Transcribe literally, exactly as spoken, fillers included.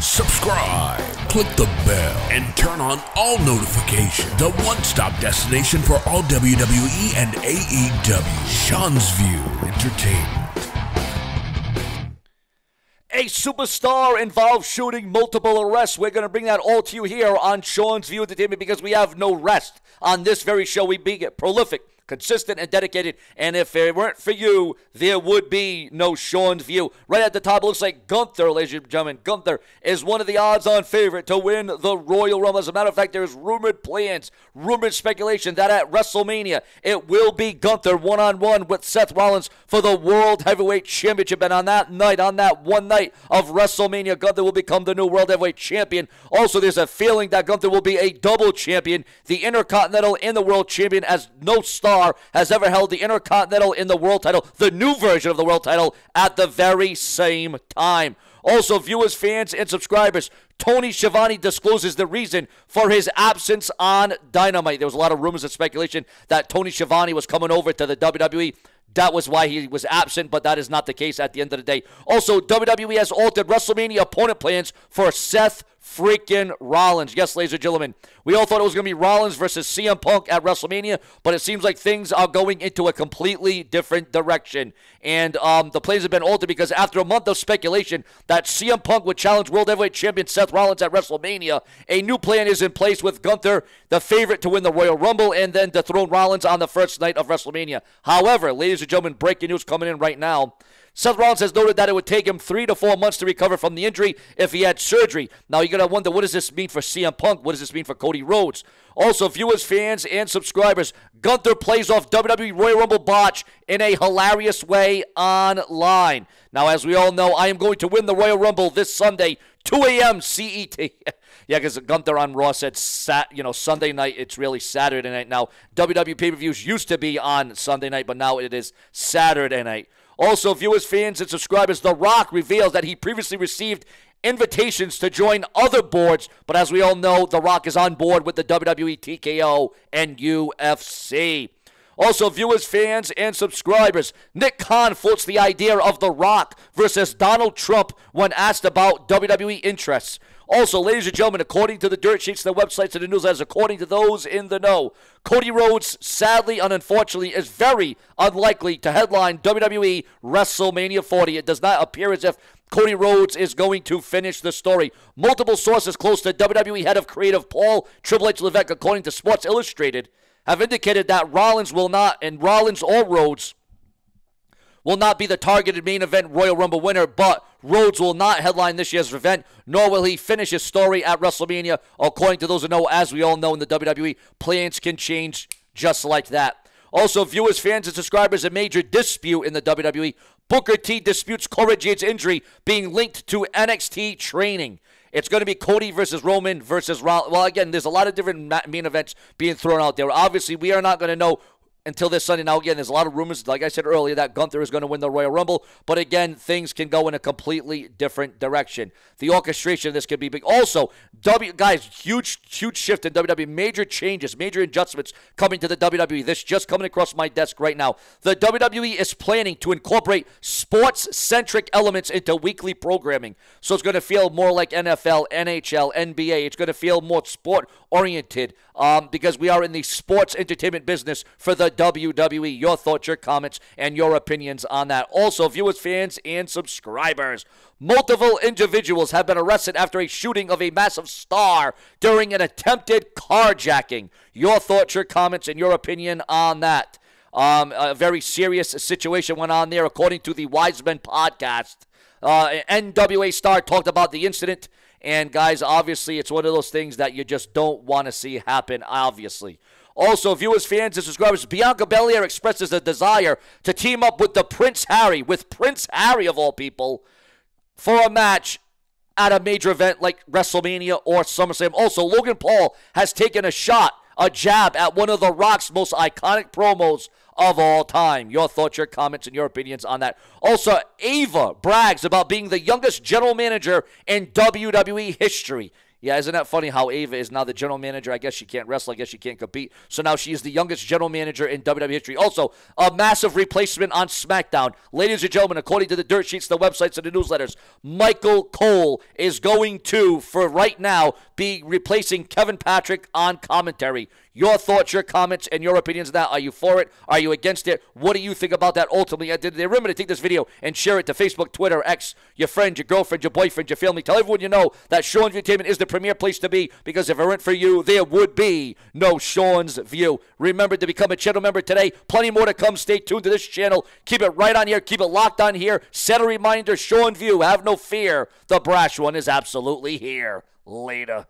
subscribe, click the bell, and turn on all notifications. The one-stop destination for all W W E and A E W. Sean's View Entertainment. A superstar involved shooting, multiple arrests. We're going to bring that all to you here on Sean's View Entertainment because we have no rest. On this very show, we be prolific, consistent, and dedicated. And if it weren't for you, there would be no Sean's View. Right at the top, it looks like Gunther, ladies and gentlemen. Gunther is one of the odds-on favorite to win the Royal Rumble. As a matter of fact, there's rumored plans, rumored speculation that at WrestleMania, it will be Gunther one-on-one with Seth Rollins for the World Heavyweight Championship. And on that night, on that one night, of WrestleMania, Gunther will become the new World Heavyweight Champion. Also, there's a feeling that Gunther will be a double champion, the Intercontinental and the World Champion, as no star has ever held the Intercontinental and the World title, the new version of the World title, at the very same time. Also, viewers, fans, and subscribers, Tony Schiavone discloses the reason for his absence on Dynamite. There was a lot of rumors and speculation that Tony Schiavone was coming over to the W W E. That was why he was absent, but that is not the case at the end of the day. Also, W W E has altered WrestleMania opponent plans for Seth freaking Rollins. Yes, ladies and gentlemen, we all thought it was going to be Rollins versus C M Punk at WrestleMania, but it seems like things are going into a completely different direction. And um, the plans have been altered because after a month of speculation that C M Punk would challenge World Heavyweight Champion Seth Rollins at WrestleMania, a new plan is in place with Gunther, the favorite to win the Royal Rumble, and then dethrone Rollins on the first night of WrestleMania. However, ladies Ladies and gentlemen, breaking news coming in right now. Seth Rollins has noted that it would take him three to four months to recover from the injury if he had surgery. Now, you're going to wonder, what does this mean for C M Punk? What does this mean for Cody Rhodes? Also, viewers, fans, and subscribers, Gunther plays off W W E Royal Rumble botch in a hilarious way online. Now, as we all know, I am going to win the Royal Rumble this Sunday, two A M C E T. Yeah, because Gunther on Raw said, sat, you know, Sunday night. It's really Saturday night now. W W E pay-per-views used to be on Sunday night, but now it is Saturday night. Also, viewers, fans, and subscribers, The Rock reveals that he previously received invitations to join other boards, but as we all know, The Rock is on board with the W W E, T K O, and U F C. Also, viewers, fans, and subscribers, Nick Khan floats the idea of The Rock versus Donald Trump when asked about W W E interests. Also, ladies and gentlemen, according to the dirt sheets, the websites, and the newsletters, according to those in the know, Cody Rhodes, sadly and unfortunately, is very unlikely to headline W W E WrestleMania forty. It does not appear as if Cody Rhodes is going to finish the story. Multiple sources close to W W E head of creative Paul Triple H Levesque, according to Sports Illustrated, have indicated that Rollins will not, and Rollins or Rhodes, will not be the targeted main event Royal Rumble winner, but Rhodes will not headline this year's event, nor will he finish his story at WrestleMania. According to those who know, as we all know in the W W E, plans can change just like that. Also, viewers, fans, and subscribers, a major dispute in the W W E. Booker T disputes Cody Rhodes' injury being linked to N X T training. It's going to be Cody versus Roman versus Rollins. Well, again, there's a lot of different main events being thrown out there. Obviously, we are not going to know until this Sunday. Now, again, there's a lot of rumors, like I said earlier, that Gunther is going to win the Royal Rumble. But, again, things can go in a completely different direction. The orchestration of this could be big. Also, w, guys, huge, huge shift in W W E. Major changes, major adjustments coming to the W W E. This just coming across my desk right now. The W W E is planning to incorporate sports-centric elements into weekly programming. So it's going to feel more like N F L, N H L, N B A. It's going to feel more sport-oriented um, because we are in the sports entertainment business for the W W E. Your thoughts, your comments, and your opinions on that. Also, viewers, fans, and subscribers, multiple individuals have been arrested after a shooting of a massive star during an attempted carjacking. Your thoughts, your comments, and your opinion on that. Um, a very serious situation went on there, according to the Wiseman podcast. Uh, N W A star talked about the incident, and guys, obviously, it's one of those things that you just don't want to see happen, obviously. Also, viewers, fans, and subscribers, Bianca Belair expresses a desire to team up with the Prince Harry, with Prince Harry of all people, for a match at a major event like WrestleMania or SummerSlam. Also, Logan Paul has taken a shot, a jab at one of The Rock's most iconic promos of all time. Your thoughts, your comments, and your opinions on that. Also, Ava brags about being the youngest general manager in W W E history. Yeah, isn't that funny how Ava is now the general manager? I guess she can't wrestle. I guess she can't compete. So now she is the youngest general manager in W W E history. Also, a massive replacement on SmackDown. Ladies and gentlemen, according to the dirt sheets, the websites, and the newsletters, Michael Cole is going to, for right now, be replacing Kevin Patrick on commentary. Your thoughts, your comments, and your opinions on that. Are you for it? Are you against it? What do you think about that ultimately? Remember to take this video and share it to Facebook, Twitter, X, your friend, your girlfriend, your boyfriend, your family. Tell everyone you know that Shawn Entertainment is the premier place to be, because if it weren't for you, there would be no Shawn's View. Remember to become a channel member today. Plenty more to come. Stay tuned to this channel. Keep it right on here. Keep it locked on here. Set a reminder, Shawn View. Have no fear. The brash one is absolutely here. Later.